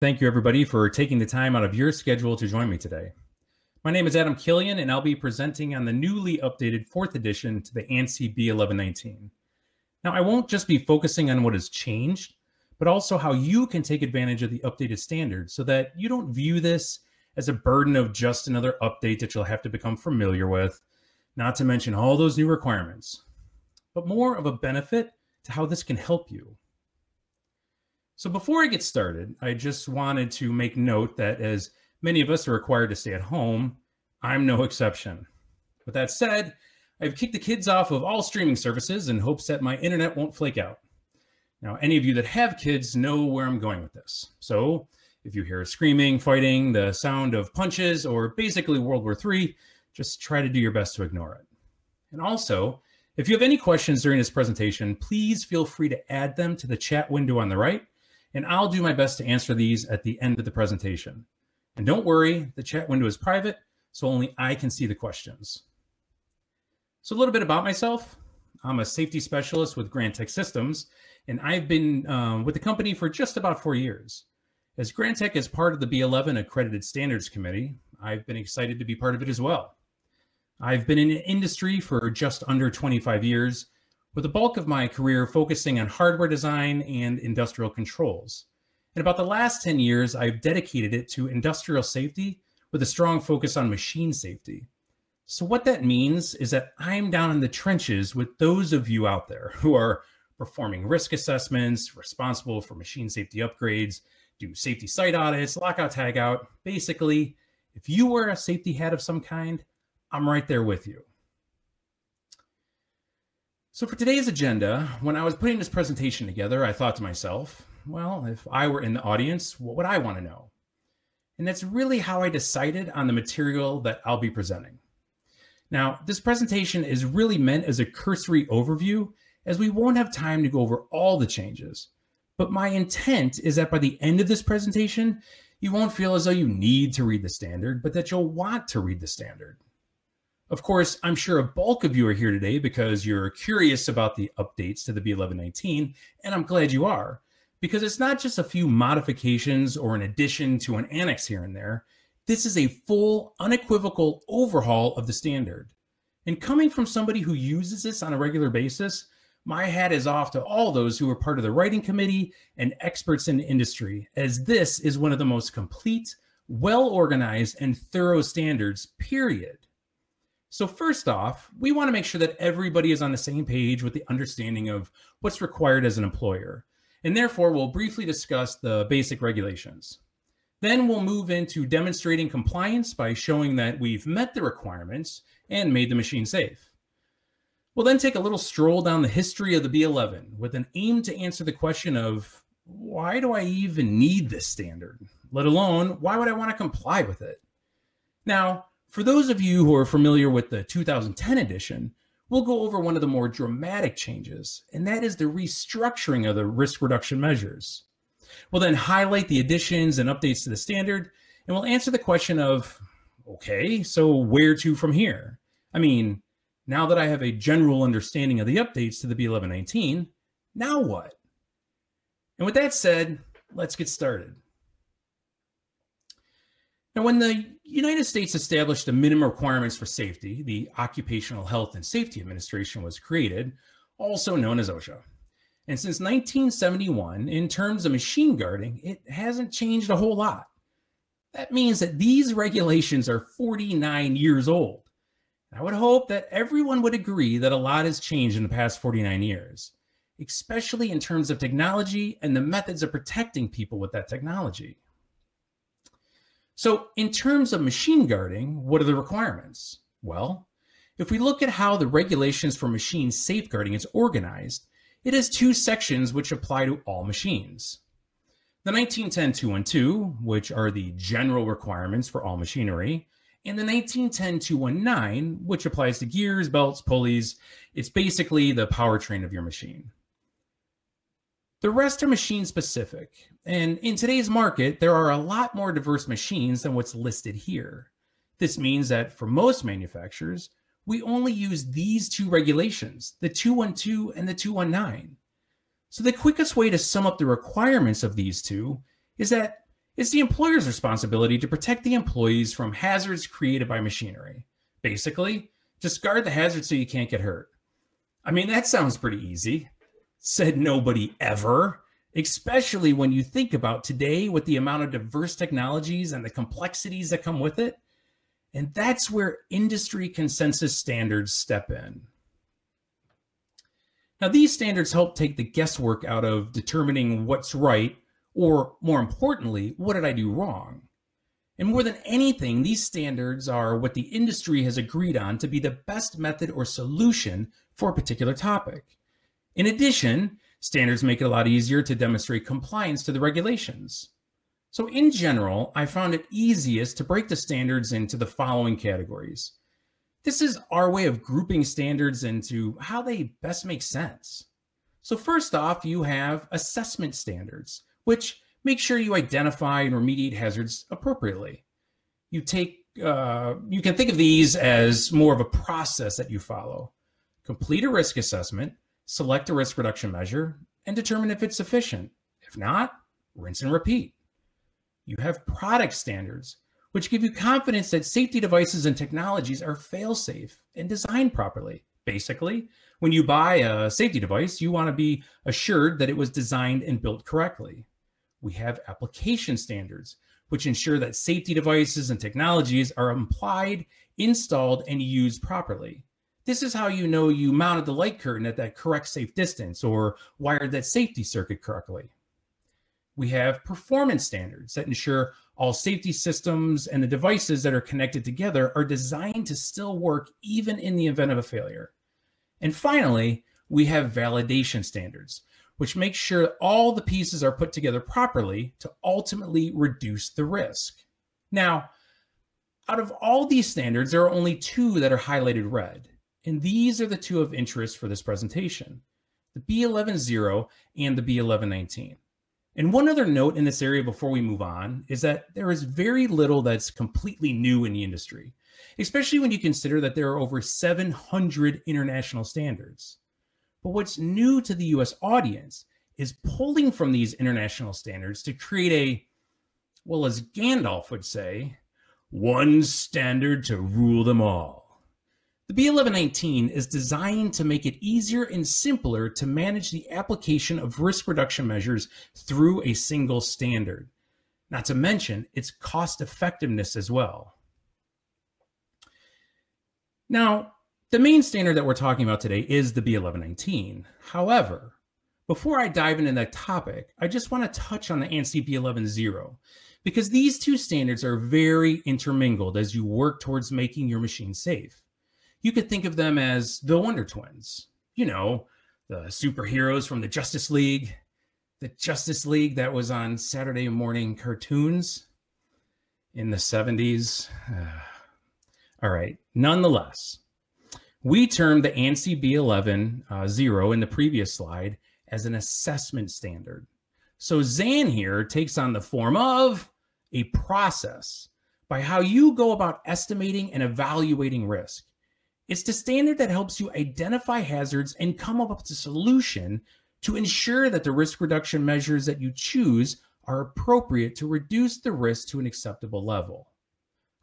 Thank you, everybody, for taking the time out of your schedule to join me today. My name is Adam Killian, and I'll be presenting on the newly updated 4th edition to the ANSI B11.19. Now, I won't just be focusing on what has changed, but also how you can take advantage of the updated standard so that you don't view this as a burden of just another update that you'll have to become familiar with, not to mention all those new requirements, but more of a benefit to how this can help you. So before I get started, I just wanted to make note that as many of us are required to stay at home, I'm no exception. With that said, I've kicked the kids off of all streaming services in hopes that my internet won't flake out. Now, any of you that have kids know where I'm going with this. So if you hear screaming, fighting, the sound of punches, or basically World War III, just try to do your best to ignore it. And also, if you have any questions during this presentation, please feel free to add them to the chat window on the right, and I'll do my best to answer these at the end of the presentation. And don't worry, the chat window is private, so only I can see the questions. So a little bit about myself. I'm a safety specialist with Grantek Systems, and I've been with the company for just about 4 years. As Grantek is part of the B11 Accredited Standards Committee, I've been excited to be part of it as well. I've been in the industry for just under 25 years, with the bulk of my career focusing on hardware design and industrial controls. In about the last 10 years, I've dedicated it to industrial safety with a strong focus on machine safety. So what that means is that I'm down in the trenches with those of you out there who are performing risk assessments, responsible for machine safety upgrades, do safety site audits, lockout, tagout. Basically, if you wear a safety hat of some kind, I'm right there with you. So for today's agenda, when I was putting this presentation together, I thought to myself, well, if I were in the audience, what would I want to know? And that's really how I decided on the material that I'll be presenting. Now, this presentation is really meant as a cursory overview, as we won't have time to go over all the changes. But my intent is that by the end of this presentation, you won't feel as though you need to read the standard, but that you'll want to read the standard. Of course, I'm sure a bulk of you are here today because you're curious about the updates to the B11.19, and I'm glad you are, because it's not just a few modifications or an addition to an annex here and there. This is a full, unequivocal overhaul of the standard. And coming from somebody who uses this on a regular basis, my hat is off to all those who are part of the writing committee and experts in the industry, as this is one of the most complete, well-organized, and thorough standards, period. So first off, we want to make sure that everybody is on the same page with the understanding of what's required as an employer. And therefore, we'll briefly discuss the basic regulations. Then we'll move into demonstrating compliance by showing that we've met the requirements and made the machine safe. We'll then take a little stroll down the history of the B11 with an aim to answer the question of, why do I even need this standard? Let alone, why would I want to comply with it? Now, for those of you who are familiar with the 2010 edition, we'll go over one of the more dramatic changes, and that is the restructuring of the risk reduction measures. We'll then highlight the additions and updates to the standard, and we'll answer the question of, okay, so where to from here? I mean, now that I have a general understanding of the updates to the B11.19, now what? And with that said, let's get started. Now, when the United States established the minimum requirements for safety, the Occupational Health and Safety Administration was created, also known as OSHA. And since 1971, in terms of machine guarding, it hasn't changed a whole lot. That means that these regulations are 49 years old. I would hope that everyone would agree that a lot has changed in the past 49 years, especially in terms of technology and the methods of protecting people with that technology. So in terms of machine guarding, what are the requirements? Well, if we look at how the regulations for machine safeguarding is organized, it has two sections which apply to all machines. The 1910-212, which are the general requirements for all machinery, and the 1910-219, which applies to gears, belts, pulleys. It's basically the powertrain of your machine. The rest are machine specific, and in today's market, there are a lot more diverse machines than what's listed here. This means that for most manufacturers, we only use these two regulations, the 212 and the 219. So the quickest way to sum up the requirements of these two is that It's the employer's responsibility to protect the employees from hazards created by machinery. Basically, discard the hazard so you can't get hurt. I mean, that sounds pretty easy, said nobody ever, especially when you think about today with the amount of diverse technologies and the complexities that come with it. And that's where industry consensus standards step in. Now, these standards help take the guesswork out of determining what's right, or more importantly, what did I do wrong? And more than anything, these standards are what the industry has agreed on to be the best method or solution for a particular topic. In addition, standards make it a lot easier to demonstrate compliance to the regulations. So in general, I found it easiest to break the standards into the following categories. This is our way of grouping standards into how they best make sense. So first off, you have assessment standards, which make sure you identify and remediate hazards appropriately. You can think of these as more of a process that you follow. Complete a risk assessment, select a risk reduction measure, and determine if it's sufficient. If not, rinse and repeat. You have product standards, which give you confidence that safety devices and technologies are fail-safe and designed properly. Basically, when you buy a safety device, you want to be assured that it was designed and built correctly. We have application standards, which ensure that safety devices and technologies are applied, installed, and used properly. This is how you know you mounted the light curtain at that correct safe distance or wired that safety circuit correctly. We have performance standards that ensure all safety systems and the devices that are connected together are designed to still work even in the event of a failure. And finally, we have validation standards, which make sure all the pieces are put together properly to ultimately reduce the risk. Now, out of all these standards, there are only two that are highlighted red, and these are the two of interest for this presentation, the B11.0 and the B11.19. And one other note in this area before we move on is that there is very little that's completely new in the industry, especially when you consider that there are over 700 international standards. But what's new to the US audience is pulling from these international standards to create a, well, as Gandalf would say, one standard to rule them all. The B11.19 is designed to make it easier and simpler to manage the application of risk reduction measures through a single standard, not to mention its cost effectiveness as well. Now, the main standard that we're talking about today is the B11.19. However, before I dive into that topic, I just want to touch on the ANSI B11.0, because these two standards are very intermingled as you work towards making your machine safe. You could think of them as the Wonder Twins, you know, the superheroes from the Justice League that was on Saturday morning cartoons in the 70s. All right, nonetheless, we termed the ANSI B11.0 in the previous slide as an assessment standard. So ZAN here takes on the form of a process by how you go about estimating and evaluating risk. It's the standard that helps you identify hazards and come up with a solution to ensure that the risk reduction measures that you choose are appropriate to reduce the risk to an acceptable level.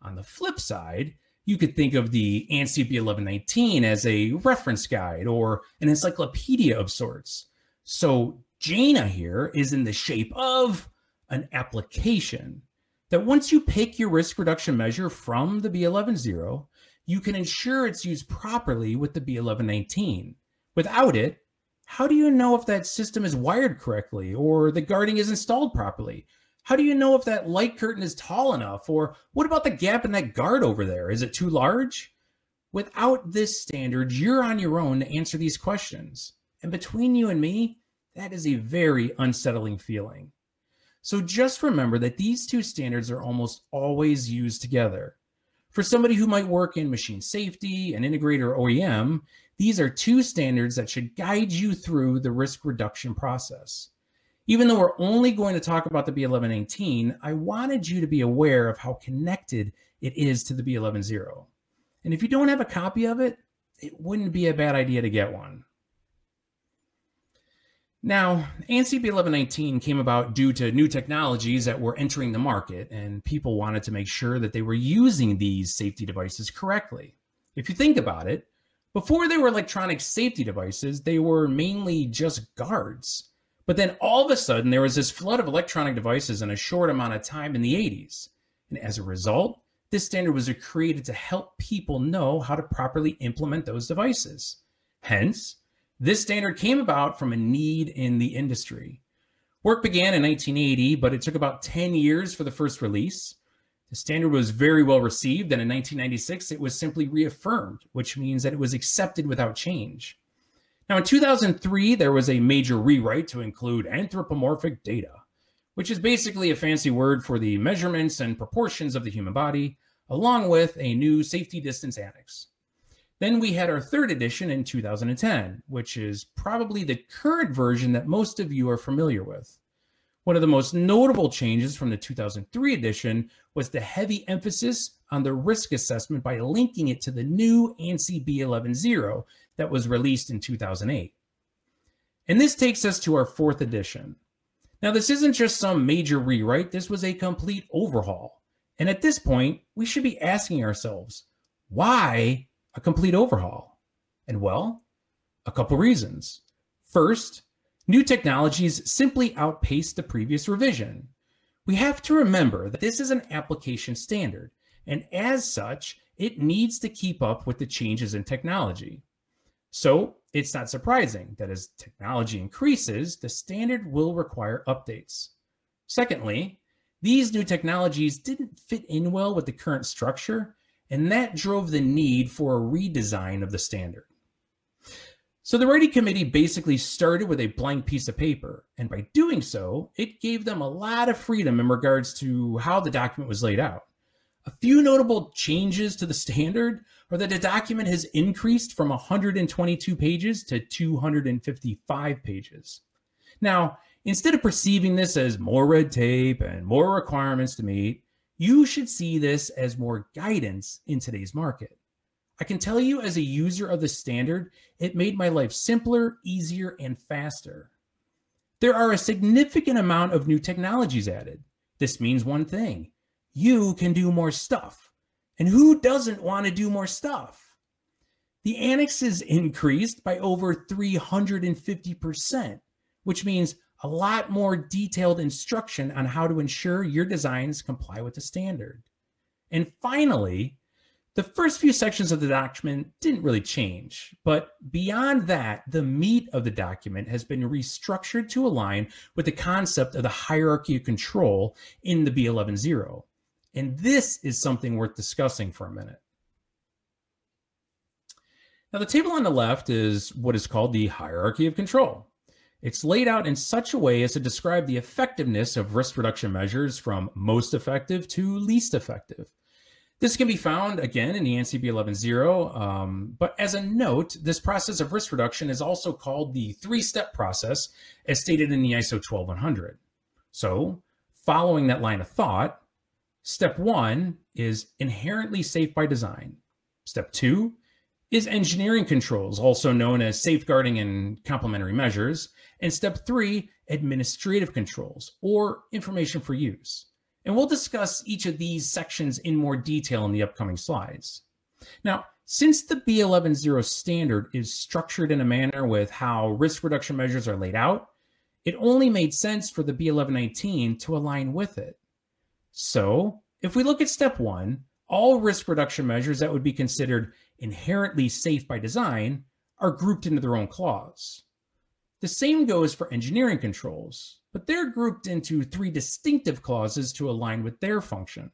On the flip side, you could think of the ANSI B11.19 as a reference guide or an encyclopedia of sorts. So JANA here is in the shape of an application that once you pick your risk reduction measure from the B11.0, you can ensure it's used properly with the B11.19. Without it, how do you know if that system is wired correctly or the guarding is installed properly? How do you know if that light curtain is tall enough? Or what about the gap in that guard over there? Is it too large? Without this standard, you're on your own to answer these questions. And between you and me, that is a very unsettling feeling. So just remember that these two standards are almost always used together. For somebody who might work in machine safety, an integrator, OEM, these are two standards that should guide you through the risk reduction process. Even though we're only going to talk about the B11.19, I wanted you to be aware of how connected it is to the B11.0. And if you don't have a copy of it, it wouldn't be a bad idea to get one. Now, ANSI B11.19 came about due to new technologies that were entering the market, and people wanted to make sure that they were using these safety devices correctly. If you think about it, before they were electronic safety devices, they were mainly just guards. But then all of a sudden, there was this flood of electronic devices in a short amount of time in the 80s. And as a result, this standard was created to help people know how to properly implement those devices. Hence, this standard came about from a need in the industry. Work began in 1980, but it took about 10 years for the first release. The standard was very well received, and in 1996, it was simply reaffirmed, which means that it was accepted without change. Now, in 2003, there was a major rewrite to include anthropomorphic data, which is basically a fancy word for the measurements and proportions of the human body, along with a new safety distance annex. Then we had our third edition in 2010, which is probably the current version that most of you are familiar with. One of the most notable changes from the 2003 edition was the heavy emphasis on the risk assessment by linking it to the new ANSI B11.0 that was released in 2008. And this takes us to our fourth edition. Now, this isn't just some major rewrite. This was a complete overhaul. And at this point, we should be asking ourselves, why a complete overhaul? And well, a couple reasons. First, new technologies simply outpaced the previous revision. We have to remember that this is an application standard, and as such, it needs to keep up with the changes in technology. So it's not surprising that as technology increases, the standard will require updates. Secondly, these new technologies didn't fit in well with the current structure, and that drove the need for a redesign of the standard. So the writing committee basically started with a blank piece of paper, and by doing so, it gave them a lot of freedom in regards to how the document was laid out. A few notable changes to the standard are that the document has increased from 122 pages to 255 pages. Now, instead of perceiving this as more red tape and more requirements to meet, you should see this as more guidance in today's market. I can tell you as a user of the standard, it made my life simpler, easier, and faster. There are a significant amount of new technologies added. This means one thing. You can do more stuff. And who doesn't want to do more stuff? The annexes increased by over 350%, which means a lot more detailed instruction on how to ensure your designs comply with the standard. And finally, the first few sections of the document didn't really change, but beyond that, the meat of the document has been restructured to align with the concept of the hierarchy of control in the B11.0. And this is something worth discussing for a minute. Now, the table on the left is what is called the hierarchy of control. It's laid out in such a way as to describe the effectiveness of risk reduction measures from most effective to least effective. This can be found, again, in the ANSI B11.0, but as a note, this process of risk reduction is also called the three-step process, as stated in the ISO 12100. So, following that line of thought, step one is inherently safe by design. Step two is engineering controls, also known as safeguarding and complementary measures. And step three, administrative controls, or information for use. And we'll discuss each of these sections in more detail in the upcoming slides. Now, since the B11.0 standard is structured in a manner with how risk reduction measures are laid out, it only made sense for the B11.19 to align with it. So if we look at step one, all risk reduction measures that would be considered inherently safe by design are grouped into their own clause. The same goes for engineering controls, but they're grouped into three distinctive clauses to align with their function.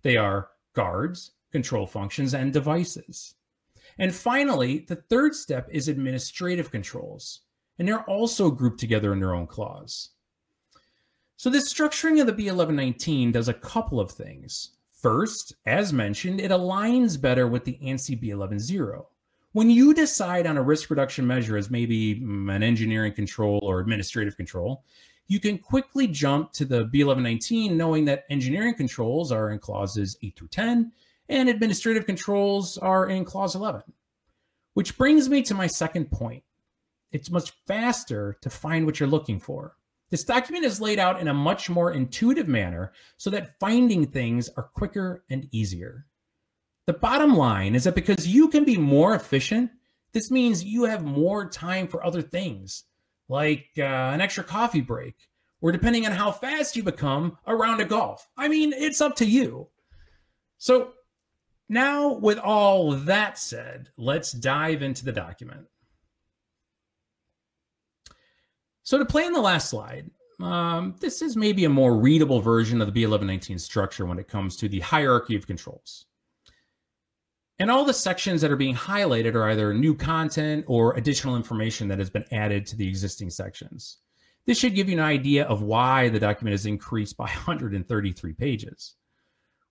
They are guards, control functions, and devices. And finally, the third step is administrative controls, and they're also grouped together in their own clause. So this structuring of the B11.19 does a couple of things. First, as mentioned, it aligns better with the ANSI B11.0. When you decide on a risk reduction measure as maybe an engineering control or administrative control, you can quickly jump to the B11.19 knowing that engineering controls are in clauses 8 through 10 and administrative controls are in clause 11. Which brings me to my second point. It's much faster to find what you're looking for. This document is laid out in a much more intuitive manner so that finding things are quicker and easier. The bottom line is that because you can be more efficient, this means you have more time for other things, like an extra coffee break, or depending on how fast you become, a round of golf. I mean, it's up to you. So now with all that said, let's dive into the document. So to play in the last slide, this is maybe a more readable version of the B11.19 structure when it comes to the hierarchy of controls. And all the sections that are being highlighted are either new content or additional information that has been added to the existing sections. This should give you an idea of why the document is increased by 133 pages.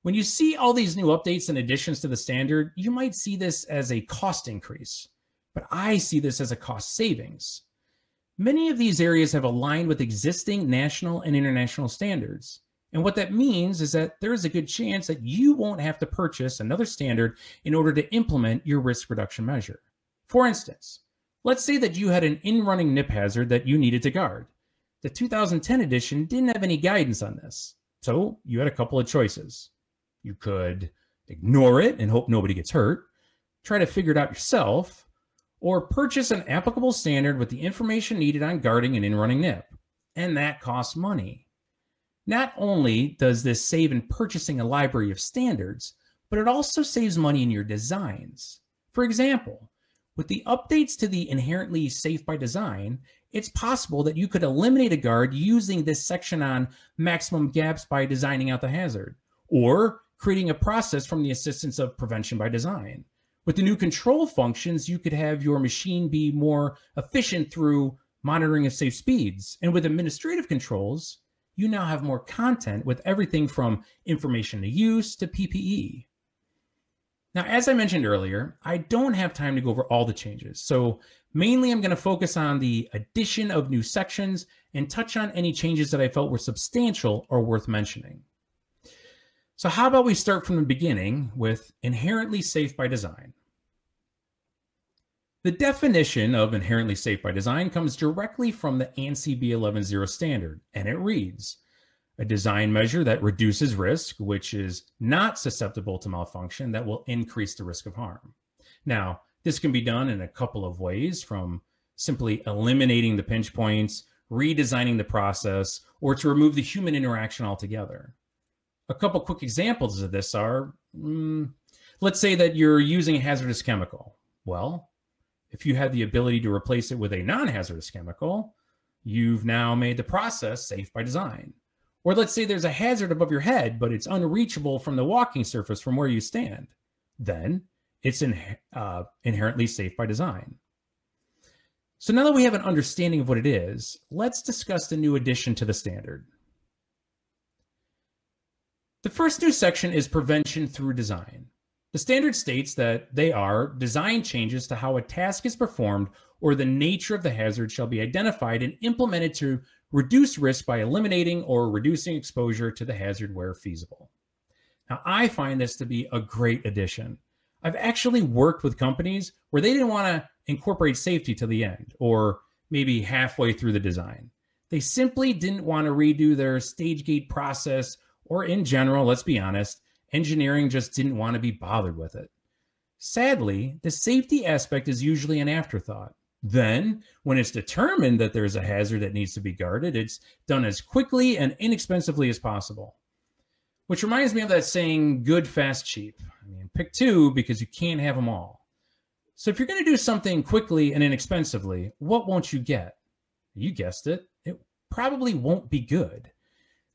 When you see all these new updates and additions to the standard, you might see this as a cost increase, but I see this as a cost savings. Many of these areas have aligned with existing national and international standards. And what that means is that there is a good chance that you won't have to purchase another standard in order to implement your risk reduction measure. For instance, let's say that you had an in-running nip hazard that you needed to guard. The 2010 edition didn't have any guidance on this, so you had a couple of choices. You could ignore it and hope nobody gets hurt, try to figure it out yourself, or purchase an applicable standard with the information needed on guarding an in-running nip, and that costs money. Not only does this save in purchasing a library of standards, but it also saves money in your designs. For example, with the updates to the inherently safe by design, it's possible that you could eliminate a guard using this section on maximum gaps by designing out the hazard, or creating a process from the assistance of prevention by design. With the new control functions, you could have your machine be more efficient through monitoring of safe speeds. And with administrative controls, you now have more content with everything from information to use to PPE. Now, as I mentioned earlier, I don't have time to go over all the changes. So mainly I'm going to focus on the addition of new sections and touch on any changes that I felt were substantial or worth mentioning. So how about we start from the beginning with inherently safe by design? The definition of inherently safe by design comes directly from the ANSI B11.0 standard, and it reads, a design measure that reduces risk, which is not susceptible to malfunction, that will increase the risk of harm. Now, this can be done in a couple of ways, from simply eliminating the pinch points, redesigning the process, or to remove the human interaction altogether. A couple quick examples of this are, let's say that you're using a hazardous chemical. Well, if you have the ability to replace it with a non-hazardous chemical, you've now made the process safe by design. Or let's say there's a hazard above your head, but it's unreachable from the walking surface from where you stand. Then it's inherently safe by design. So now that we have an understanding of what it is, let's discuss the new addition to the standard. The first new section is prevention through design. The standard states that they are design changes to how a task is performed or the nature of the hazard shall be identified and implemented to reduce risk by eliminating or reducing exposure to the hazard where feasible. Now, I find this to be a great addition. I've actually worked with companies where they didn't want to incorporate safety to the end or maybe halfway through the design. They simply didn't want to redo their stage gate process or in general, let's be honest, engineering just didn't want to be bothered with it. Sadly, the safety aspect is usually an afterthought. Then, when it's determined that there's a hazard that needs to be guarded, it's done as quickly and inexpensively as possible. Which reminds me of that saying, good, fast, cheap. I mean, pick two because you can't have them all. So if you're going to do something quickly and inexpensively, what won't you get? You guessed it. It probably won't be good.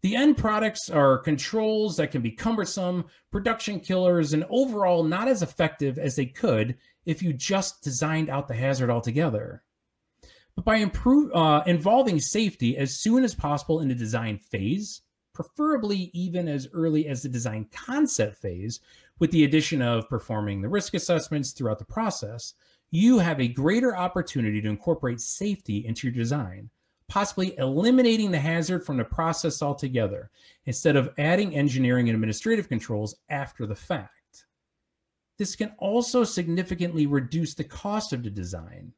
The end products are controls that can be cumbersome, production killers, and overall not as effective as they could if you just designed out the hazard altogether. But by involving safety as soon as possible in the design phase, preferably even as early as the design concept phase, with the addition of performing the risk assessments throughout the process, you have a greater opportunity to incorporate safety into your design, possibly eliminating the hazard from the process altogether, instead of adding engineering and administrative controls after the fact. This can also significantly reduce the cost of the design.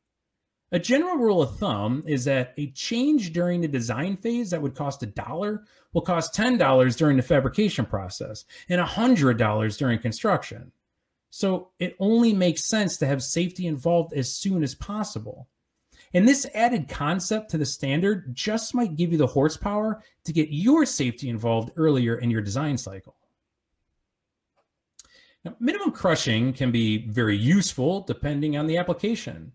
A general rule of thumb is that a change during the design phase that would cost $1 will cost $10 during the fabrication process and $100 during construction. So it only makes sense to have safety involved as soon as possible. And this added concept to the standard just might give you the horsepower to get your safety involved earlier in your design cycle. Now, minimum crushing can be very useful depending on the application.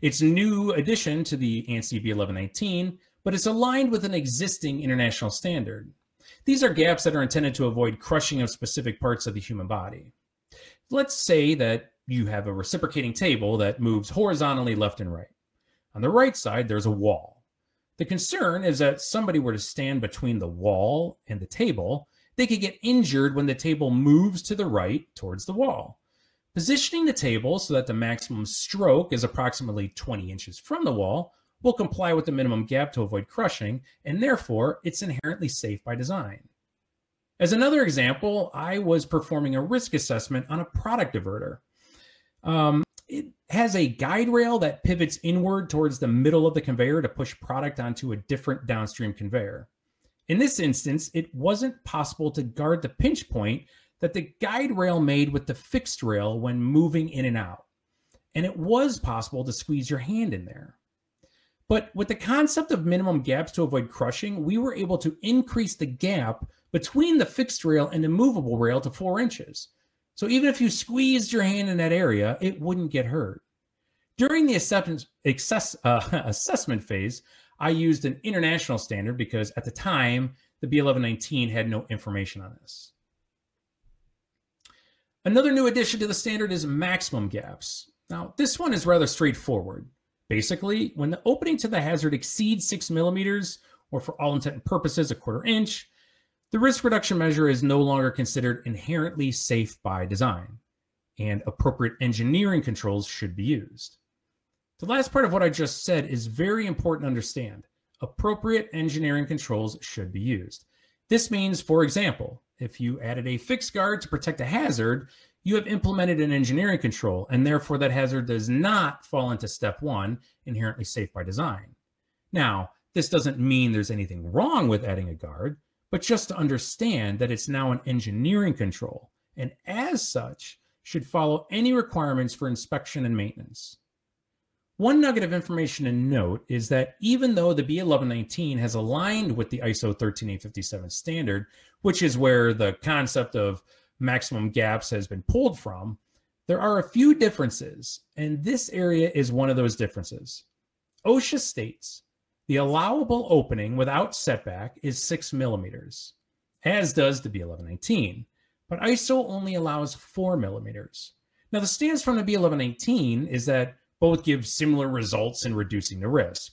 It's a new addition to the ANSI B11.19, but it's aligned with an existing international standard. These are gaps that are intended to avoid crushing of specific parts of the human body. Let's say that you have a reciprocating table that moves horizontally left and right. On the right side, there's a wall. The concern is that somebody were to stand between the wall and the table, they could get injured when the table moves to the right towards the wall. Positioning the table so that the maximum stroke is approximately 20 inches from the wall will comply with the minimum gap to avoid crushing, and therefore it's inherently safe by design. As another example, I was performing a risk assessment on a product diverter. It has a guide rail that pivots inward towards the middle of the conveyor to push product onto a different downstream conveyor. In this instance, it wasn't possible to guard the pinch point that the guide rail made with the fixed rail when moving in and out. And it was possible to squeeze your hand in there. But with the concept of minimum gaps to avoid crushing, we were able to increase the gap between the fixed rail and the movable rail to 4 inches. So even if you squeezed your hand in that area, it wouldn't get hurt. During the assessment phase, I used an international standard because at the time, the B11.19 had no information on this. Another new addition to the standard is maximum gaps. Now, this one is rather straightforward. Basically, when the opening to the hazard exceeds 6 millimeters, or for all intent and purposes, 1/4 inch, the risk reduction measure is no longer considered inherently safe by design, and appropriate engineering controls should be used. The last part of what I just said is very important to understand. Appropriate engineering controls should be used. This means, for example, if you added a fixed guard to protect a hazard, you have implemented an engineering control, and therefore that hazard does not fall into step one, inherently safe by design. Now, this doesn't mean there's anything wrong with adding a guard, but just to understand that it's now an engineering control, and as such, should follow any requirements for inspection and maintenance. One nugget of information to note is that even though the B11.19 has aligned with the ISO 13857 standard, which is where the concept of maximum gaps has been pulled from, there are a few differences, and this area is one of those differences. OSHA states, the allowable opening without setback is 6 millimeters, as does the B11.19, but ISO only allows 4 millimeters. Now the stance from the B11.19 is that both give similar results in reducing the risk.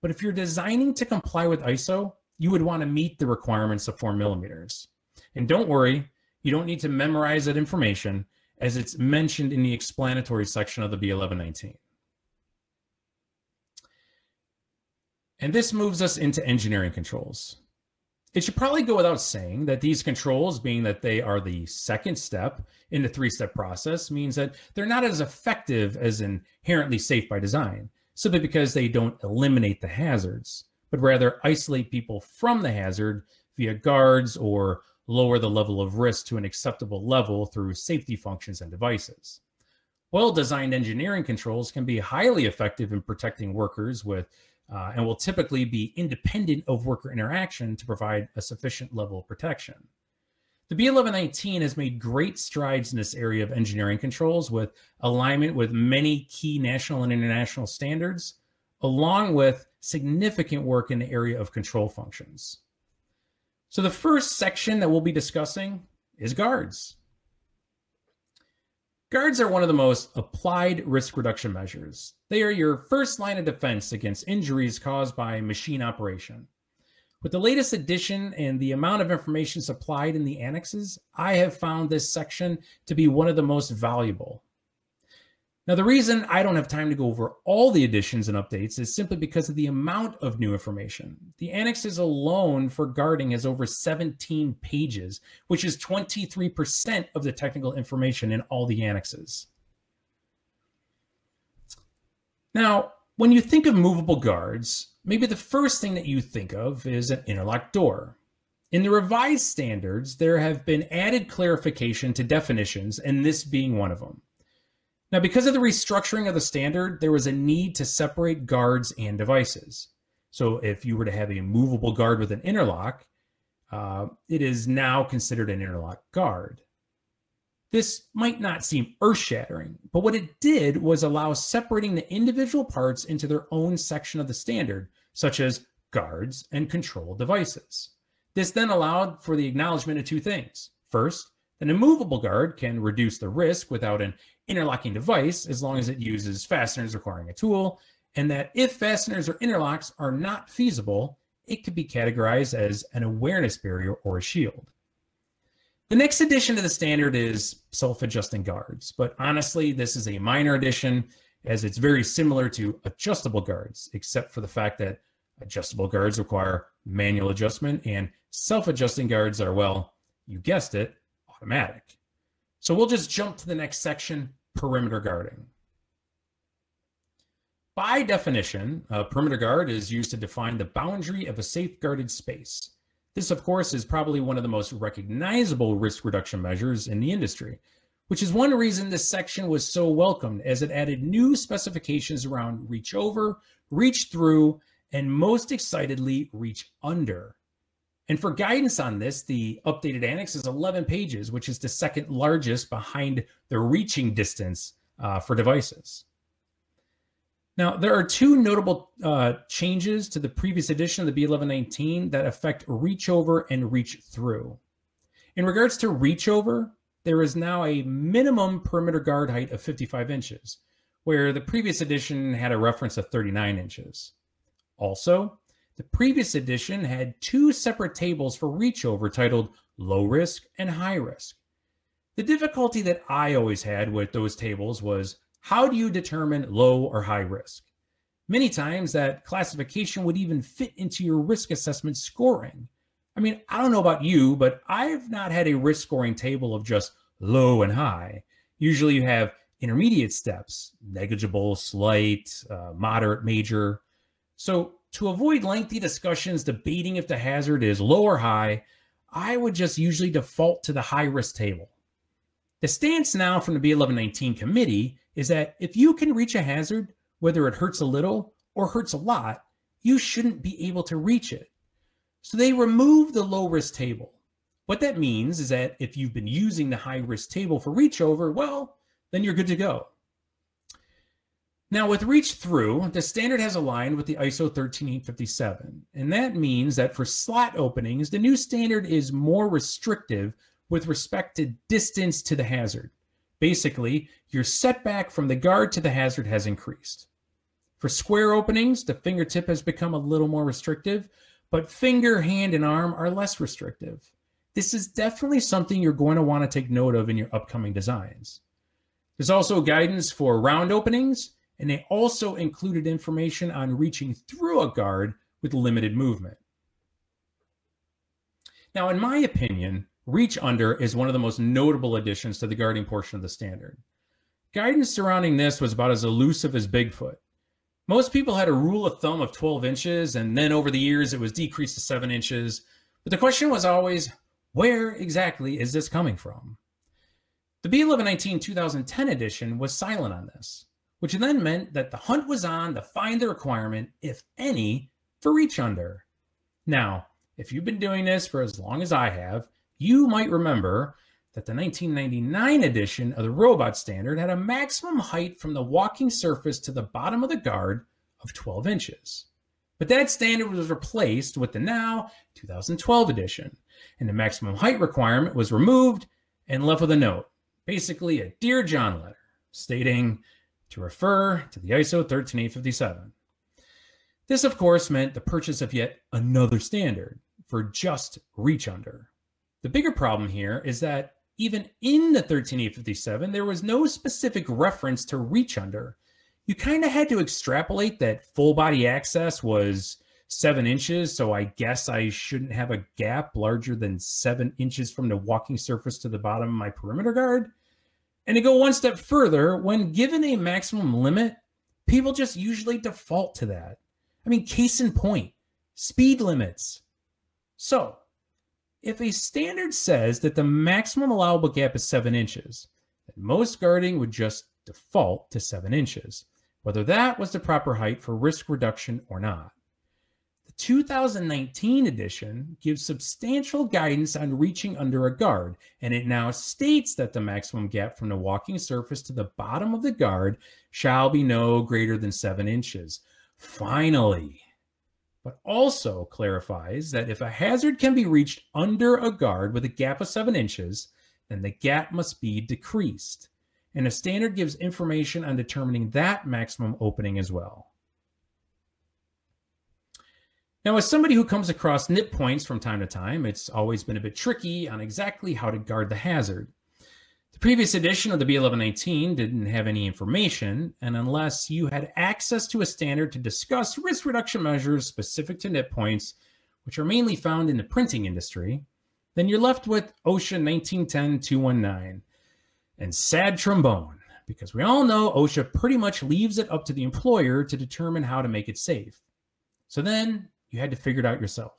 But if you're designing to comply with ISO, you would want to meet the requirements of 4 millimeters. And don't worry, you don't need to memorize that information as it's mentioned in the explanatory section of the B11.19. And this moves us into engineering controls. It should probably go without saying that these controls, being that they are the second step in the three-step process, means that they're not as effective as inherently safe by design, simply because they don't eliminate the hazards, but rather isolate people from the hazard via guards or lower the level of risk to an acceptable level through safety functions and devices. Well-designed engineering controls can be highly effective in protecting workers with and will typically be independent of worker interaction to provide a sufficient level of protection. The B11.19 has made great strides in this area of engineering controls with alignment with many key national and international standards, along with significant work in the area of control functions. So the first section that we'll be discussing is guards. Guards are one of the most applied risk reduction measures. They are your first line of defense against injuries caused by machine operation. With the latest addition and the amount of information supplied in the annexes, I have found this section to be one of the most valuable. Now, the reason I don't have time to go over all the additions and updates is simply because of the amount of new information. The annexes alone for guarding has over 17 pages, which is 23% of the technical information in all the annexes. Now, When you think of movable guards, maybe the first thing that you think of is an interlocked door. In the revised standards, there have been added clarification to definitions, and this being one of them. Now, because of the restructuring of the standard, there was a need to separate guards and devices. So if you were to have a movable guard with an interlock, it is now considered an interlock guard. This might not seem earth-shattering, but what it did was allow separating the individual parts into their own section of the standard, such as guards and control devices. This then allowed for the acknowledgement of two things. First, an immovable guard can reduce the risk without an interlocking device as long as it uses fasteners requiring a tool, and that if fasteners or interlocks are not feasible, it could be categorized as an awareness barrier or a shield. The next addition to the standard is self-adjusting guards, but honestly, this is a minor addition as it's very similar to adjustable guards, except for the fact that adjustable guards require manual adjustment and self-adjusting guards are, well, you guessed it, automatic. So we'll just jump to the next section, perimeter guarding. By definition, a perimeter guard is used to define the boundary of a safeguarded space. This, of course, is probably one of the most recognizable risk reduction measures in the industry, which is one reason this section was so welcomed as it added new specifications around reach over, reach through, and most excitedly, reach under. And for guidance on this, the updated annex is 11 pages, which is the second largest behind the reaching distance for devices. Now, there are two notable changes to the previous edition of the B11.19 that affect reach over and reach through. In regards to reach over, there is now a minimum perimeter guard height of 55 inches, where the previous edition had a reference of 39 inches. Also, the previous edition had two separate tables for reach over titled low risk and high risk. The difficulty that I always had with those tables was, how do you determine low or high risk? Many times that classification would even fit into your risk assessment scoring. I mean, I don't know about you, but I've not had a risk scoring table of just low and high. Usually you have intermediate steps, negligible, slight, moderate, major. So to avoid lengthy discussions debating if the hazard is low or high, I would just usually default to the high risk table. The stance now from the B11.19 committee is that if you can reach a hazard, whether it hurts a little or hurts a lot, you shouldn't be able to reach it. So they remove the low risk table. What that means is that if you've been using the high risk table for reach over, well, then you're good to go. Now with reach through, the standard has aligned with the ISO 13857. And that means that for slot openings, the new standard is more restrictive with respect to distance to the hazard. Basically, your setback from the guard to the hazard has increased. For square openings, the fingertip has become a little more restrictive, but finger, hand, and arm are less restrictive. This is definitely something you're going to want to take note of in your upcoming designs. There's also guidance for round openings, and they also included information on reaching through a guard with limited movement. Now, in my opinion, reach under is one of the most notable additions to the guarding portion of the standard. Guidance surrounding this was about as elusive as Bigfoot. Most people had a rule of thumb of 12 inches, and then over the years it was decreased to 7 inches. But the question was always, where exactly is this coming from? The B11.19 2010 edition was silent on this, which then meant that the hunt was on to find the requirement, if any, for reach under. Now, if you've been doing this for as long as I have, you might remember that the 1999 edition of the robot standard had a maximum height from the walking surface to the bottom of the guard of 12 inches. But that standard was replaced with the now 2012 edition, and the maximum height requirement was removed and left with a note, basically a Dear John letter, stating to refer to the ISO 13857. This, of course, meant the purchase of yet another standard for just reach under. The bigger problem here is that even in the 13857, there was no specific reference to reach under. You kind of had to extrapolate that full body access was 7 inches, so I guess I shouldn't have a gap larger than 7 inches from the walking surface to the bottom of my perimeter guard. And to go one step further, when given a maximum limit, People just usually default to that. I mean, case in point, speed limits. So if a standard says that the maximum allowable gap is 7 inches, then most guarding would just default to 7 inches, whether that was the proper height for risk reduction or not. The 2019 edition gives substantial guidance on reaching under a guard, and it now states that the maximum gap from the walking surface to the bottom of the guard shall be no greater than 7 inches. Finally, but also clarifies that if a hazard can be reached under a guard with a gap of 7 inches, then the gap must be decreased. And a standard gives information on determining that maximum opening as well. Now, as somebody who comes across nip points from time to time, it's always been a bit tricky on exactly how to guard the hazard. The previous edition of the B11.19 didn't have any information, and unless you had access to a standard to discuss risk reduction measures specific to nip points, which are mainly found in the printing industry, then you're left with OSHA 1910219. And sad trombone, because we all know OSHA pretty much leaves it up to the employer to determine how to make it safe. So then you had to figure it out yourself.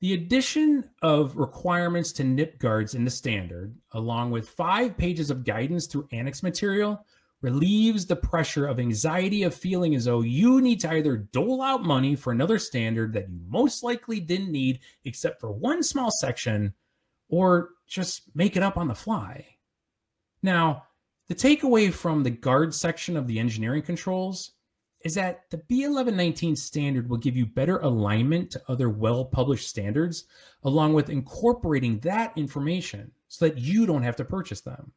The addition of requirements to nip guards in the standard, along with 5 pages of guidance through annex material, relieves the pressure of anxiety of feeling as though you need to either dole out money for another standard that you most likely didn't need except for one small section, or just make it up on the fly. Now, the takeaway from the guard section of the engineering controls is that the B11.19 standard will give you better alignment to other well-published standards, along with incorporating that information so that you don't have to purchase them.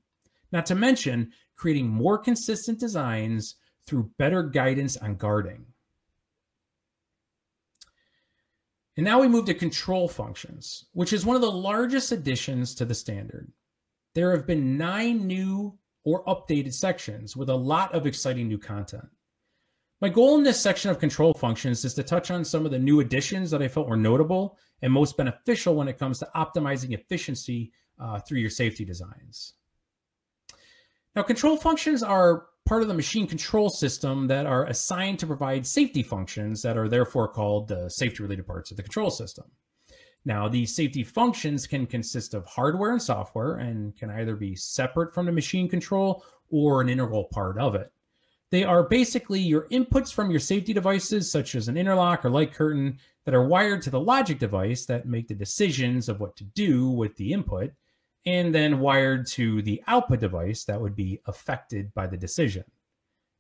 Not to mention creating more consistent designs through better guidance on guarding. And now we move to control functions, which is one of the largest additions to the standard. There have been 9 new or updated sections with a lot of exciting new content. My goal in this section of control functions is to touch on some of the new additions that I felt were notable and most beneficial when it comes to optimizing efficiency through your safety designs. Now, control functions are part of the machine control system that are assigned to provide safety functions that are therefore called the safety-related parts of the control system. Now, these safety functions can consist of hardware and software and can either be separate from the machine control or an integral part of it. They are basically your inputs from your safety devices, such as an interlock or light curtain, that are wired to the logic device that make the decisions of what to do with the input, and then wired to the output device that would be affected by the decision.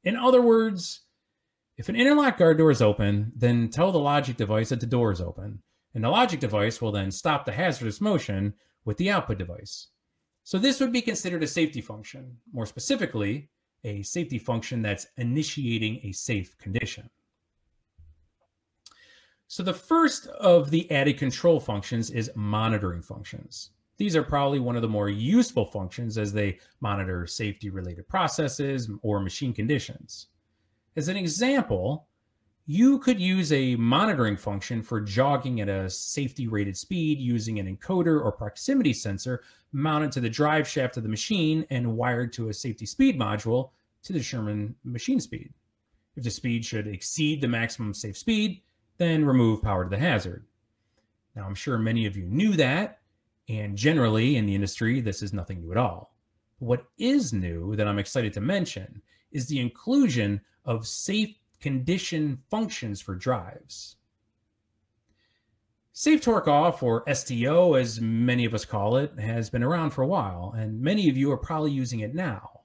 In other words, if an interlock guard door is open, then tell the logic device that the door is open, and the logic device will then stop the hazardous motion with the output device. So this would be considered a safety function, more specifically, a safety function that's initiating a safe condition. So the first of the added control functions is monitoring functions. These are probably one of the more useful functions as they monitor safety-related processes or machine conditions. As an example, you could use a monitoring function for jogging at a safety-rated speed using an encoder or proximity sensor mounted to the drive shaft of the machine and wired to a safety speed module to determine machine speed. If the speed should exceed the maximum safe speed, then remove power to the hazard. Now, I'm sure many of you knew that, and generally in the industry, this is nothing new at all. What is new that I'm excited to mention is the inclusion of safe condition functions for drives. Safe torque off, or STO as many of us call it, has been around for a while, and many of you are probably using it now.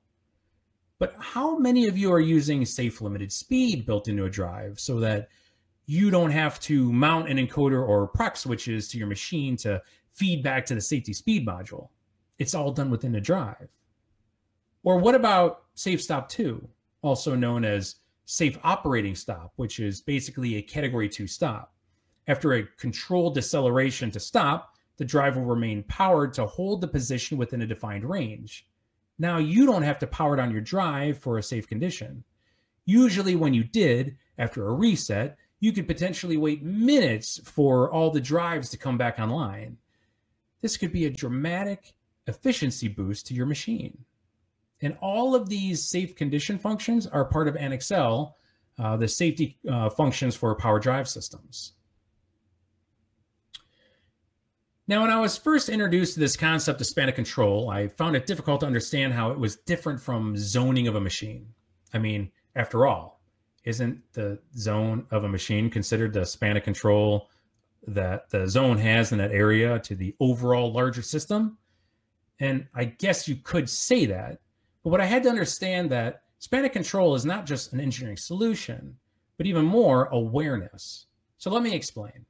But how many of you are using safe limited speed built into a drive so that you don't have to mount an encoder or proc switches to your machine to feed back to the safety speed module? It's all done within the drive. Or what about Safe Stop 2, also known as safe operating stop, which is basically a category 2 stop. After a controlled deceleration to stop, the drive will remain powered to hold the position within a defined range. Now you don't have to power down your drive for a safe condition. Usually when you did, after a reset, you could potentially wait minutes for all the drives to come back online. This could be a dramatic efficiency boost to your machine. And all of these safe condition functions are part of Annex L, the safety functions for power drive systems. Now, when I was first introduced to this concept of span of control, I found it difficult to understand how it was different from zoning of a machine. I mean, after all, isn't the zone of a machine considered the span of control that the zone has in that area to the overall larger system? And I guess you could say that, but what I had to understand that span of control is not just an engineering solution, but even more awareness. So let me explain.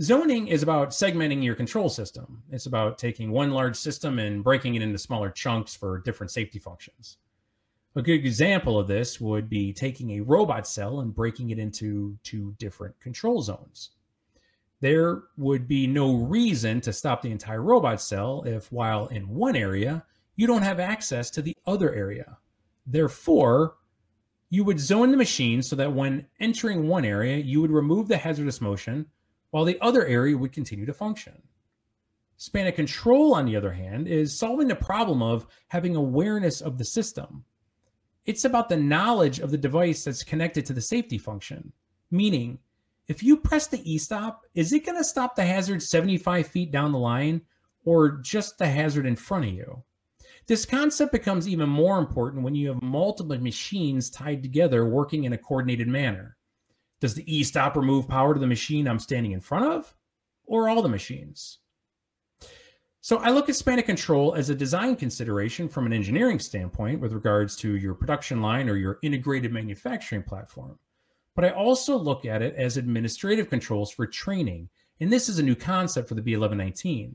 Zoning is about segmenting your control system. It's about taking one large system and breaking it into smaller chunks for different safety functions. A good example of this would be taking a robot cell and breaking it into two different control zones. There would be no reason to stop the entire robot cell if, while in one area, you don't have access to the other area. Therefore, you would zone the machine so that when entering one area, you would remove the hazardous motion while the other area would continue to function. Span of control, on the other hand, is solving the problem of having awareness of the system. It's about the knowledge of the device that's connected to the safety function, meaning if you press the e-stop, is it going to stop the hazard 75 feet down the line or just the hazard in front of you? This concept becomes even more important when you have multiple machines tied together working in a coordinated manner. Does the e-stop remove power to the machine I'm standing in front of, or all the machines? So I look at span of control as a design consideration from an engineering standpoint with regards to your production line or your integrated manufacturing platform. But I also look at it as administrative controls for training. And this is a new concept for the B11.19.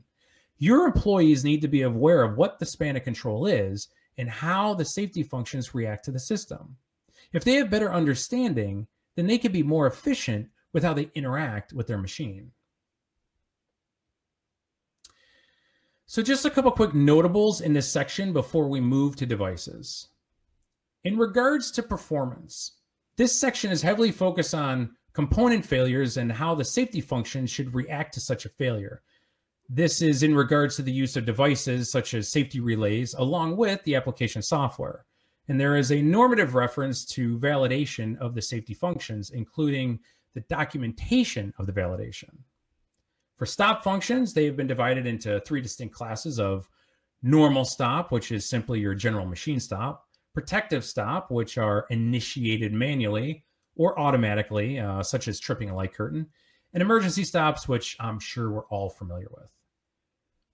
Your employees need to be aware of what the span of control is and how the safety functions react to the system. If they have better understanding, then they can be more efficient with how they interact with their machine. So just a couple quick notables in this section before we move to devices. In regards to performance, this section is heavily focused on component failures and how the safety function should react to such a failure. This is in regards to the use of devices such as safety relays, along with the application software. And there is a normative reference to validation of the safety functions, including the documentation of the validation. For stop functions, they have been divided into three distinct classes of normal stop, which is simply your general machine stop, protective stop, which are initiated manually or automatically, such as tripping a light curtain, and emergency stops, which I'm sure we're all familiar with.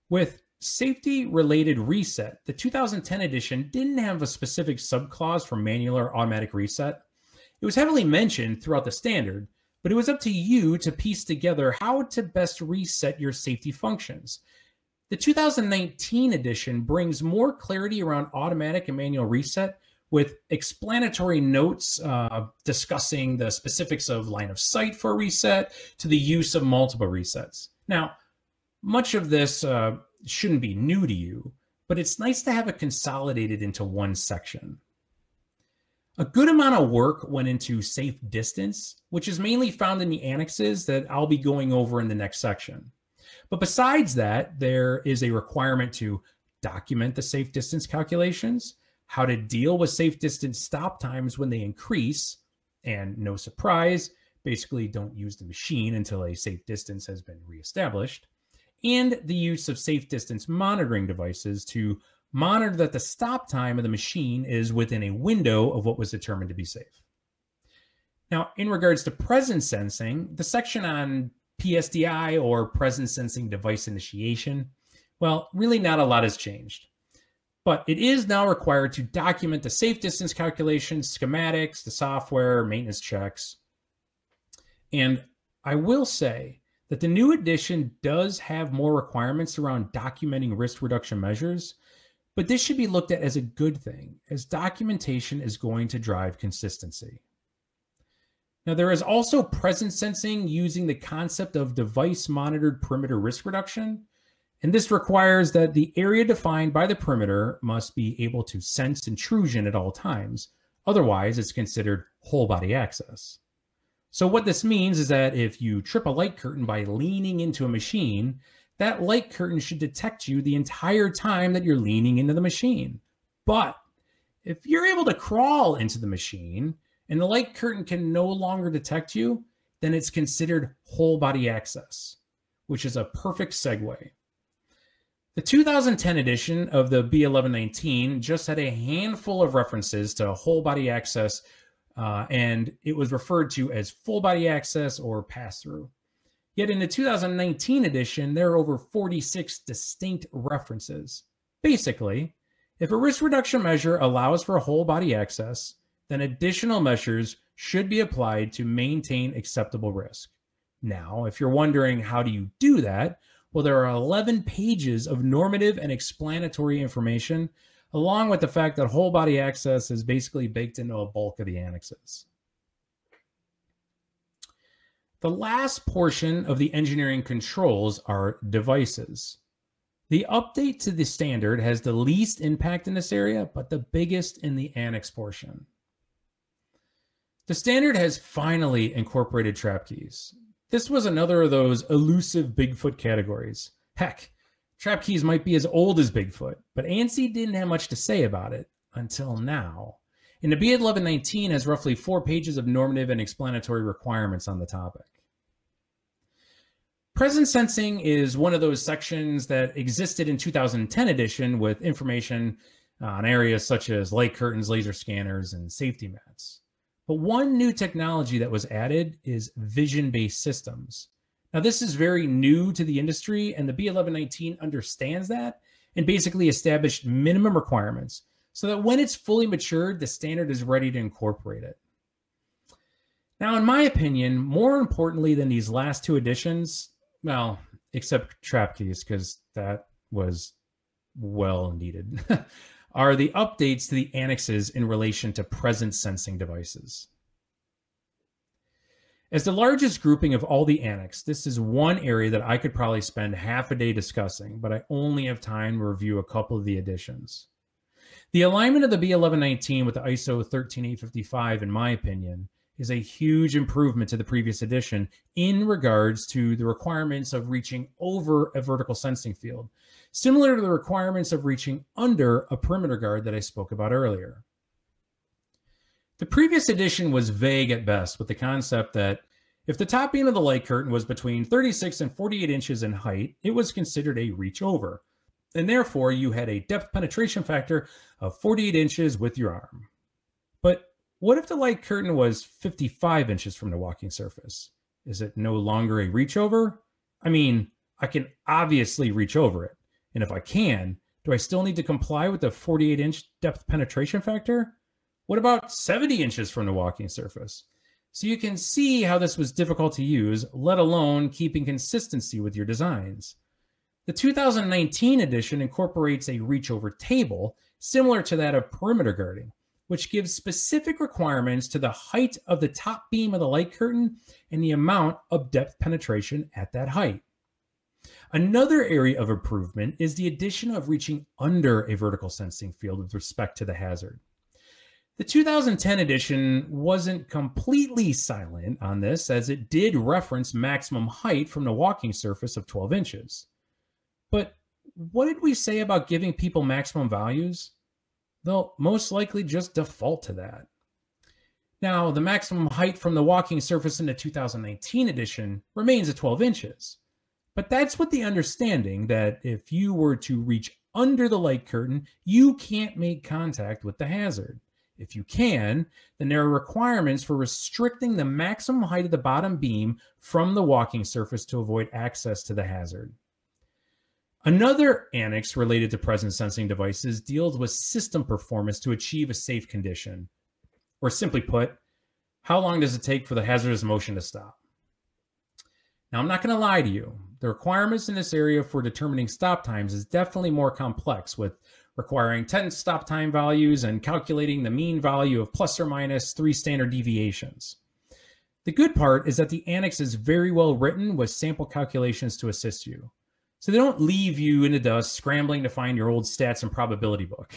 With safety-related reset, the 2010 edition didn't have a specific subclause for manual or automatic reset. It was heavily mentioned throughout the standard, but it was up to you to piece together how to best reset your safety functions. The 2019 edition brings more clarity around automatic and manual reset with explanatory notes discussing the specifics of line of sight for reset to the use of multiple resets. Now, much of this shouldn't be new to you, but it's nice to have it consolidated into one section. A good amount of work went into safe distance, which is mainly found in the annexes that I'll be going over in the next section. But besides that, there is a requirement to document the safe distance calculations, how to deal with safe distance stop times when they increase, and no surprise, basically don't use the machine until a safe distance has been reestablished, and the use of safe distance monitoring devices to monitor that the stop time of the machine is within a window of what was determined to be safe. Now, in regards to presence sensing, the section on PSDI or presence sensing device initiation, well, really not a lot has changed, but it is now required to document the safe distance calculations, schematics, the software, maintenance checks. And I will say that the new edition does have more requirements around documenting risk reduction measures, but this should be looked at as a good thing, as documentation is going to drive consistency. Now, there is also presence sensing using the concept of device-monitored perimeter risk reduction, and this requires that the area defined by the perimeter must be able to sense intrusion at all times. Otherwise, it's considered whole-body access. So what this means is that if you trip a light curtain by leaning into a machine, that light curtain should detect you the entire time that you're leaning into the machine. But if you're able to crawl into the machine and the light curtain can no longer detect you, then it's considered whole body access, which is a perfect segue. The 2010 edition of the B11.19 just had a handful of references to whole body access, and it was referred to as full body access or pass-through. Yet in the 2019 edition, there are over 46 distinct references. Basically, if a risk reduction measure allows for whole body access, then additional measures should be applied to maintain acceptable risk. Now, if you're wondering how do you do that, well, there are 11 pages of normative and explanatory information, along with the fact that whole body access is basically baked into a bulk of the annexes. The last portion of the engineering controls are devices. The update to the standard has the least impact in this area, but the biggest in the annex portion. The standard has finally incorporated trap keys. This was another of those elusive Bigfoot categories. Heck, trap keys might be as old as Bigfoot, but ANSI didn't have much to say about it until now. And the B11.19 has roughly 4 pages of normative and explanatory requirements on the topic. Presence sensing is one of those sections that existed in 2010 edition with information on areas such as light curtains, laser scanners, and safety mats. But one new technology that was added is vision-based systems. Now, this is very new to the industry, and the B11.19 understands that and basically established minimum requirements so that when it's fully matured, the standard is ready to incorporate it. Now, in my opinion, more importantly than these last 2 editions, well, except trap keys, because that was well needed, are the updates to the annexes in relation to presence sensing devices. As the largest grouping of all the annex, this is one area that I could probably spend half a day discussing, but I only have time to review a couple of the additions. The alignment of the B11.19 with the ISO 13855, in my opinion, is a huge improvement to the previous edition in regards to the requirements of reaching over a vertical sensing field, similar to the requirements of reaching under a perimeter guard that I spoke about earlier. The previous edition was vague at best with the concept that if the top end of the light curtain was between 36 and 48 inches in height, it was considered a reach over, and therefore you had a depth penetration factor of 48 inches with your arm. But what if the light curtain was 55 inches from the walking surface? Is it no longer a reach over? I mean, I can obviously reach over it. And if I can, do I still need to comply with the 48-inch depth penetration factor? What about 70 inches from the walking surface? So you can see how this was difficult to use, let alone keeping consistency with your designs. The 2019 edition incorporates a reach over table similar to that of perimeter guarding, which gives specific requirements to the height of the top beam of the light curtain and the amount of depth penetration at that height. Another area of improvement is the addition of reaching under a vertical sensing field with respect to the hazard. The 2010 edition wasn't completely silent on this, as it did reference maximum height from the walking surface of 12 inches. But what did we say about giving people maximum values? They'll most likely just default to that. Now, the maximum height from the walking surface in the 2019 edition remains at 12 inches, but that's with the understanding that if you were to reach under the light curtain, you can't make contact with the hazard. If you can, then there are requirements for restricting the maximum height of the bottom beam from the walking surface to avoid access to the hazard. Another annex related to presence sensing devices deals with system performance to achieve a safe condition, or simply put, how long does it take for the hazardous motion to stop? Now, I'm not going to lie to you. The requirements in this area for determining stop times is definitely more complex, with requiring 10 stop time values and calculating the mean value of plus or minus 3 standard deviations. The good part is that the annex is very well written with sample calculations to assist you. So they don't leave you in the dust scrambling to find your old stats and probability book.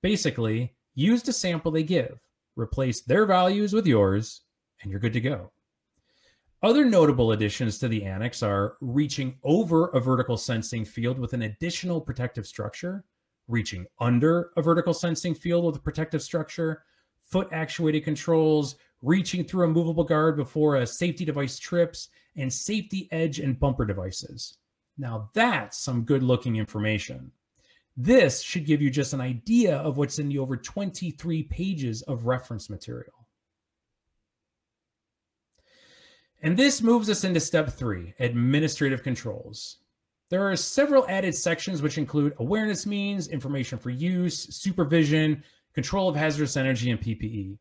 Basically, use the sample they give, replace their values with yours, and you're good to go. Other notable additions to the annex are reaching over a vertical sensing field with an additional protective structure, reaching under a vertical sensing field with a protective structure, foot actuated controls, reaching through a movable guard before a safety device trips, and safety edge and bumper devices. Now that's some good looking information. This should give you just an idea of what's in the over 23 pages of reference material. And this moves us into step 3, administrative controls. There are several added sections which include awareness means, information for use, supervision, control of hazardous energy, and PPE.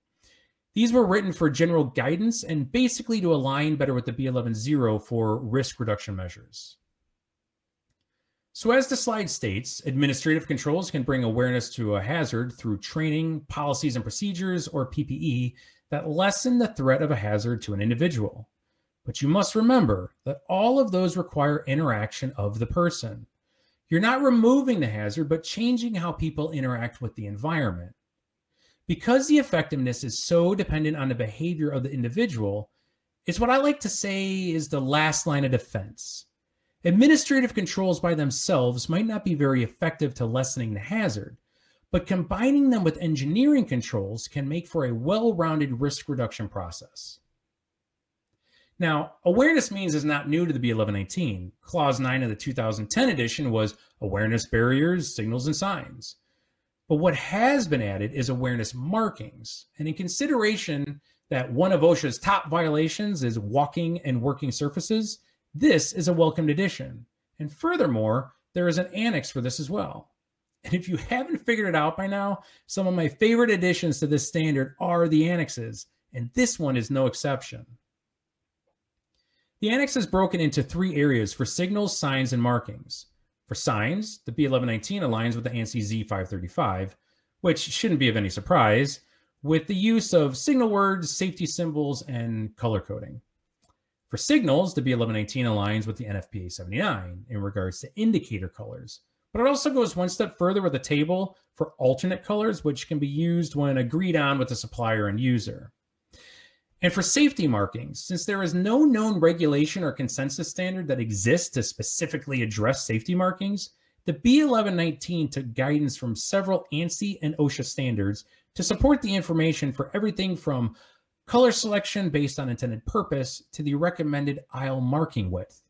These were written for general guidance and basically to align better with the B11.0 for risk reduction measures. So as the slide states, administrative controls can bring awareness to a hazard through training, policies and procedures, or PPE that lessen the threat of a hazard to an individual. But you must remember that all of those require interaction of the person. You're not removing the hazard, but changing how people interact with the environment. Because the effectiveness is so dependent on the behavior of the individual, it's what I like to say is the last line of defense. Administrative controls by themselves might not be very effective to lessening the hazard, but combining them with engineering controls can make for a well-rounded risk reduction process. Now, awareness means is not new to the B11.19. Clause 9 of the 2010 edition was awareness barriers, signals, and signs. But what has been added is awareness markings. And in consideration that one of OSHA's top violations is walking and working surfaces, this is a welcomed addition. And furthermore, there is an annex for this as well. And if you haven't figured it out by now, some of my favorite additions to this standard are the annexes, and this one is no exception. The annex is broken into 3 areas for signals, signs, and markings. For signs, the B11.19 aligns with the ANSI Z535, which shouldn't be of any surprise, with the use of signal words, safety symbols, and color coding. For signals, the B11.19 aligns with the NFPA 79 in regards to indicator colors, but it also goes one step further with a table for alternate colors, which can be used when agreed on with the supplier and user. And for safety markings, since there is no known regulation or consensus standard that exists to specifically address safety markings, the B11.19 took guidance from several ANSI and OSHA standards to support the information for everything from color selection based on intended purpose to the recommended aisle marking width.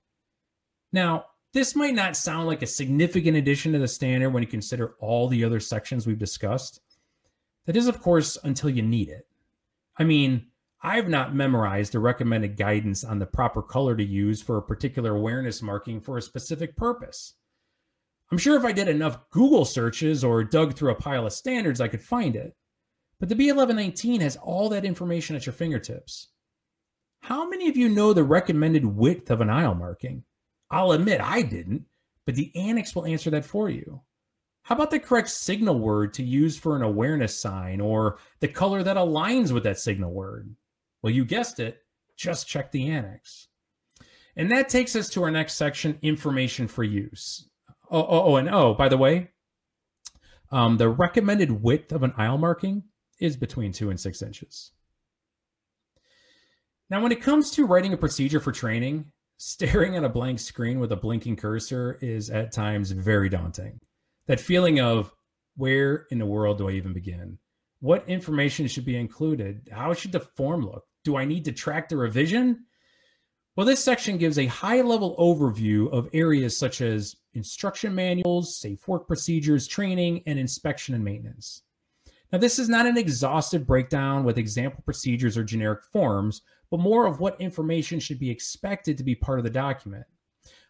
Now, this might not sound like a significant addition to the standard when you consider all the other sections we've discussed. That is, of course, until you need it. I mean, I've not memorized the recommended guidance on the proper color to use for a particular awareness marking for a specific purpose. I'm sure if I did enough Google searches or dug through a pile of standards, I could find it. But the B11.19 has all that information at your fingertips. How many of you know the recommended width of an aisle marking? I'll admit I didn't, but the annex will answer that for you. How about the correct signal word to use for an awareness sign or the color that aligns with that signal word? Well, you guessed it, just check the annex. And that takes us to our next section, information for use. By the way, the recommended width of an aisle marking is between 2 and 6 inches. Now, when it comes to writing a procedure for training, staring at a blank screen with a blinking cursor is at times very daunting. That feeling of, where in the world do I even begin? What information should be included? How should the form look? Do I need to track the revision? Well, this section gives a high-level overview of areas such as instruction manuals, safe work procedures, training, and inspection and maintenance. Now, this is not an exhaustive breakdown with example procedures or generic forms, but more of what information should be expected to be part of the document.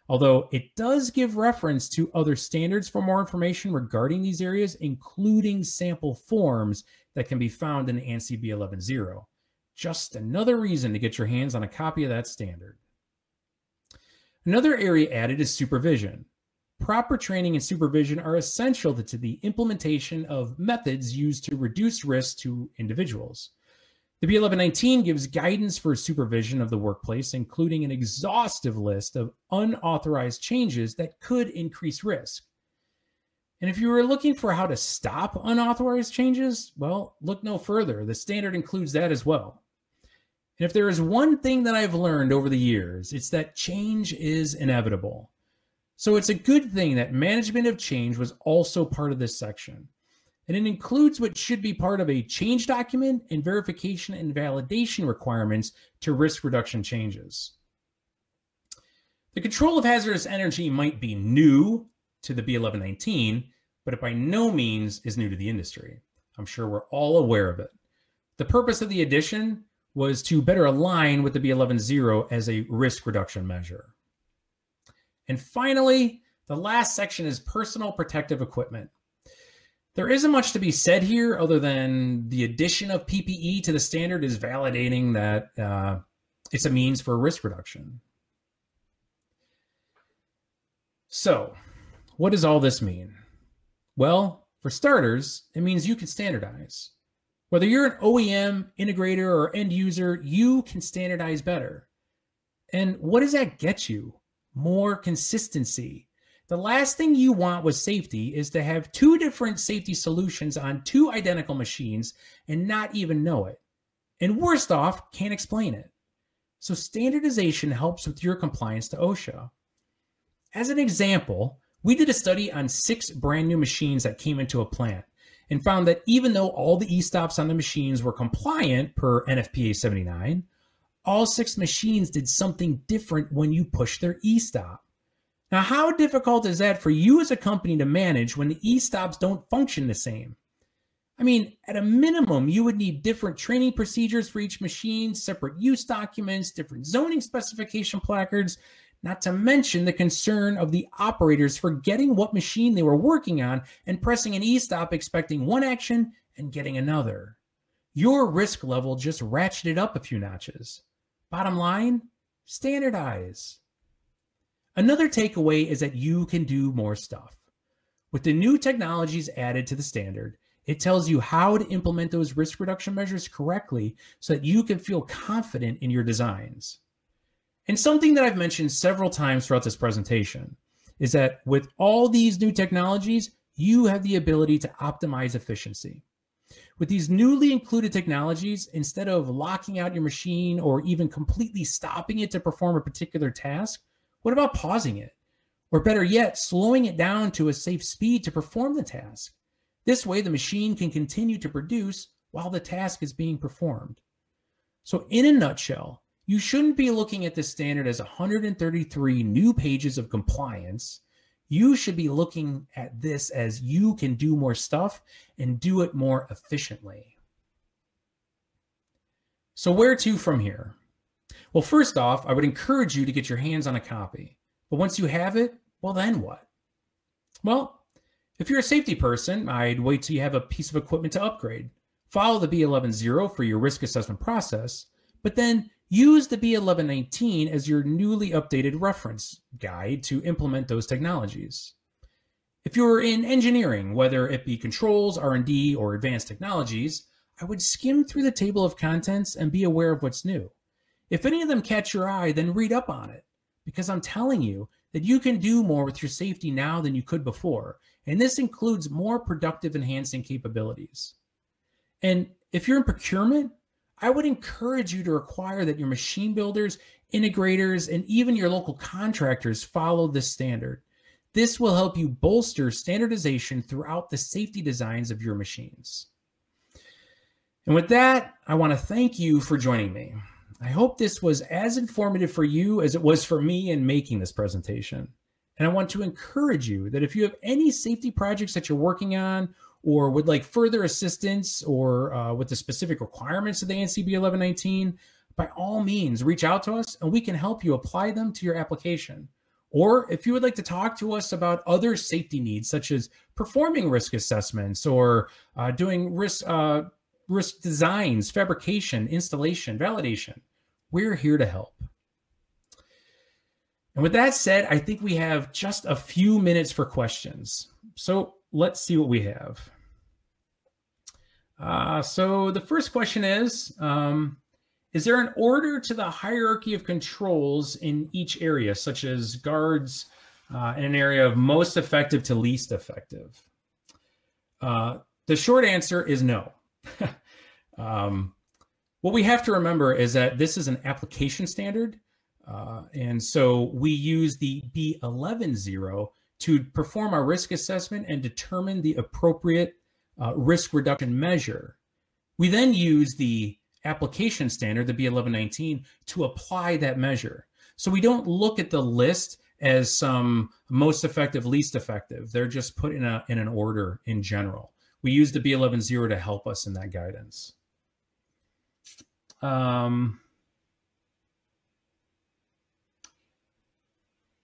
Although it does give reference to other standards for more information regarding these areas, including sample forms that can be found in ANSI B11.0. Just another reason to get your hands on a copy of that standard. Another area added is supervision. Proper training and supervision are essential to the implementation of methods used to reduce risk to individuals. The B11.19 gives guidance for supervision of the workplace, including an exhaustive list of unauthorized changes that could increase risk. And if you were looking for how to stop unauthorized changes, well, look no further. The standard includes that as well. And if there is one thing that I've learned over the years, it's that change is inevitable. So it's a good thing that management of change was also part of this section. And it includes what should be part of a change document and verification and validation requirements to risk reduction changes. The control of hazardous energy might be new to the B11.19, but it by no means is new to the industry. I'm sure we're all aware of it. The purpose of the addition was to better align with the B11.0 as a risk reduction measure. And finally, the last section is personal protective equipment. There isn't much to be said here other than the addition of PPE to the standard is validating that it's a means for risk reduction. So what does all this mean? Well, for starters, it means you can standardize. Whether you're an OEM, integrator, or end user, you can standardize better. And what does that get you? More consistency. The last thing you want with safety is to have two different safety solutions on two identical machines and not even know it. And worst off, can't explain it. So standardization helps with your compliance to OSHA. As an example, we did a study on 6 brand new machines that came into a plant and found that even though all the e-stops on the machines were compliant per NFPA 79, all 6 machines did something different when you push their e-stop. Now, how difficult is that for you as a company to manage when the e-stops don't function the same? I mean, at a minimum, you would need different training procedures for each machine, separate use documents, different zoning specification placards, not to mention the concern of the operators forgetting what machine they were working on and pressing an e-stop expecting one action and getting another. Your risk level just ratcheted up a few notches. Bottom line, standardize. Another takeaway is that you can do more stuff. With the new technologies added to the standard, it tells you how to implement those risk reduction measures correctly so that you can feel confident in your designs. And something that I've mentioned several times throughout this presentation is that with all these new technologies, you have the ability to optimize efficiency. With these newly included technologies, instead of locking out your machine or even completely stopping it to perform a particular task, what about pausing it? Or better yet, slowing it down to a safe speed to perform the task. This way, the machine can continue to produce while the task is being performed. So in a nutshell, you shouldn't be looking at this standard as 133 new pages of compliance. You should be looking at this as you can do more stuff and do it more efficiently. So where to from here? Well, first off, I would encourage you to get your hands on a copy. But once you have it, well, then what? Well, if you're a safety person, I'd wait till you have a piece of equipment to upgrade. Follow the B11.0 for your risk assessment process, but then use the B11.19 as your newly updated reference guide to implement those technologies. If you're in engineering, whether it be controls, R&D, or advanced technologies, I would skim through the table of contents and be aware of what's new. If any of them catch your eye, then read up on it, because I'm telling you that you can do more with your safety now than you could before, and this includes more productive enhancing capabilities. And if you're in procurement, I would encourage you to require that your machine builders, integrators, and even your local contractors follow this standard. This will help you bolster standardization throughout the safety designs of your machines. And with that, I want to thank you for joining me. I hope this was as informative for you as it was for me in making this presentation. And I want to encourage you that if you have any safety projects that you're working on or would like further assistance or with the specific requirements of the ANSI B11.19, by all means, reach out to us and we can help you apply them to your application. Or if you would like to talk to us about other safety needs, such as performing risk assessments or doing risk designs, fabrication, installation, validation, we're here to help. And with that said, I think we have just a few minutes for questions. So let's see what we have. So the first question is there an order to the hierarchy of controls in each area, such as guards in an area of most effective to least effective? The short answer is no. What we have to remember is that this is an application standard. And so we use the B11.0 to perform our risk assessment and determine the appropriate risk reduction measure. We then use the application standard, the B11.19, to apply that measure. So we don't look at the list as some most effective, least effective. They're just put in an order in general. We use the B11.0 to help us in that guidance.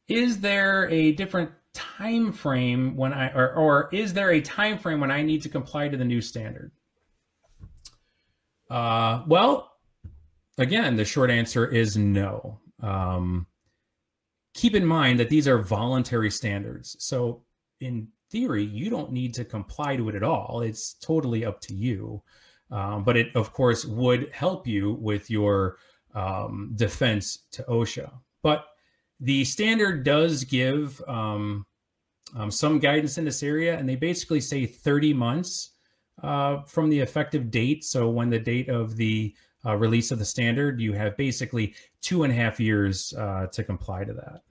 Is there a different time frame when I, or is there a time frame when I need to comply to the new standard? Well, again, the short answer is no. Keep in mind that these are voluntary standards. So in theory, you don't need to comply to it at all. It's totally up to you. But it, of course, would help you with your defense to OSHA. But the standard does give some guidance in this area, and they basically say 30 months from the effective date. So when the date of the release of the standard, you have basically 2.5 years to comply to that.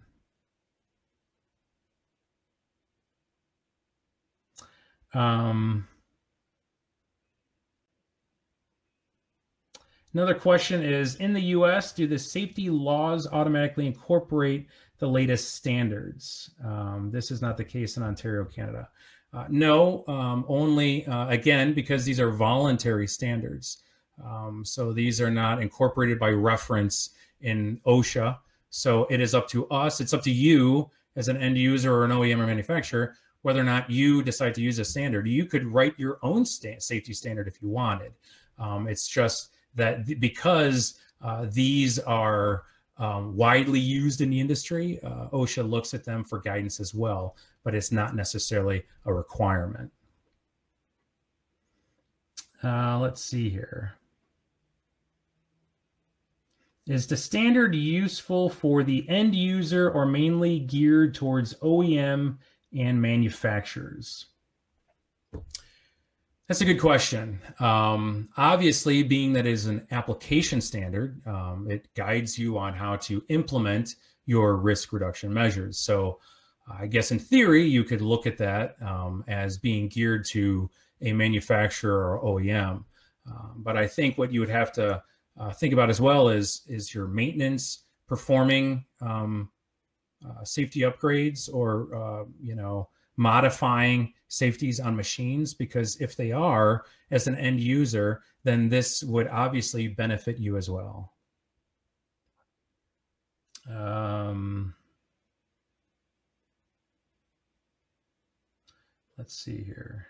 Another question is, in the US, do the safety laws automatically incorporate the latest standards? This is not the case in Ontario, Canada. No, only, again, because these are voluntary standards. So these are not incorporated by reference in OSHA. So it is up to us, it's up to you as an end user or an OEM or manufacturer, whether or not you decide to use a standard. You could write your own safety standard if you wanted. It's just that because these are widely used in the industry, OSHA looks at them for guidance as well, but it's not necessarily a requirement. Let's see here. Is the standard useful for the end user or mainly geared towards OEM and manufacturers? That's a good question. Obviously, being that it is an application standard, it guides you on how to implement your risk reduction measures. So I guess in theory, you could look at that as being geared to a manufacturer or OEM. But I think what you would have to think about as well is your maintenance performing safety upgrades or, you know, modifying safeties on machines, because if they are, as an end user, then this would obviously benefit you as well. Let's see here.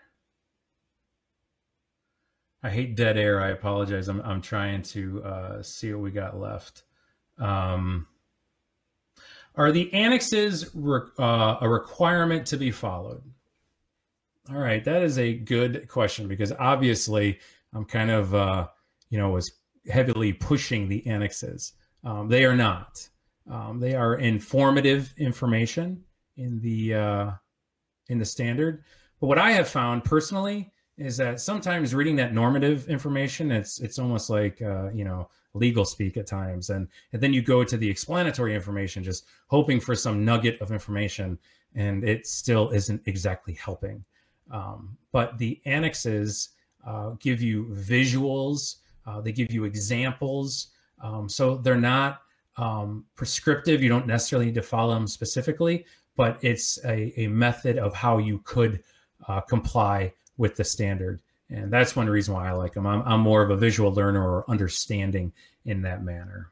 I hate dead air, I apologize. I'm trying to see what we got left. Are the annexes a requirement to be followed? All right, that is a good question, because obviously I'm kind of, you know, was heavily pushing the annexes. They are not. They are informative information in the standard. But what I have found personally is that sometimes reading that normative information, it's almost like, you know, legal speak at times. And then you go to the explanatory information, just hoping for some nugget of information, and it still isn't exactly helping. But the annexes give you visuals, they give you examples. So they're not prescriptive. You don't necessarily need to follow them specifically, but it's a method of how you could comply with the standard. And that's one reason why I like them. I'm more of a visual learner or understanding in that manner.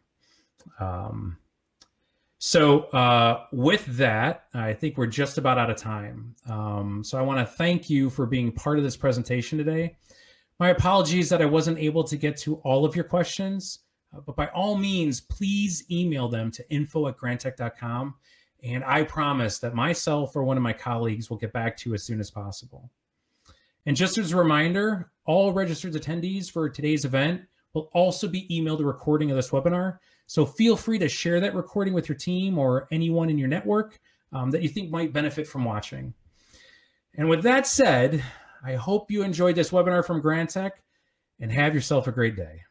So with that, I think we're just about out of time. So I wanna thank you for being part of this presentation today. My apologies that I wasn't able to get to all of your questions, but by all means, please email them to info@grantech.com. And I promise that myself or one of my colleagues will get back to you as soon as possible. And just as a reminder, all registered attendees for today's event will also be emailed a recording of this webinar. So feel free to share that recording with your team or anyone in your network that you think might benefit from watching. And with that said, I hope you enjoyed this webinar from Grantek, and have yourself a great day.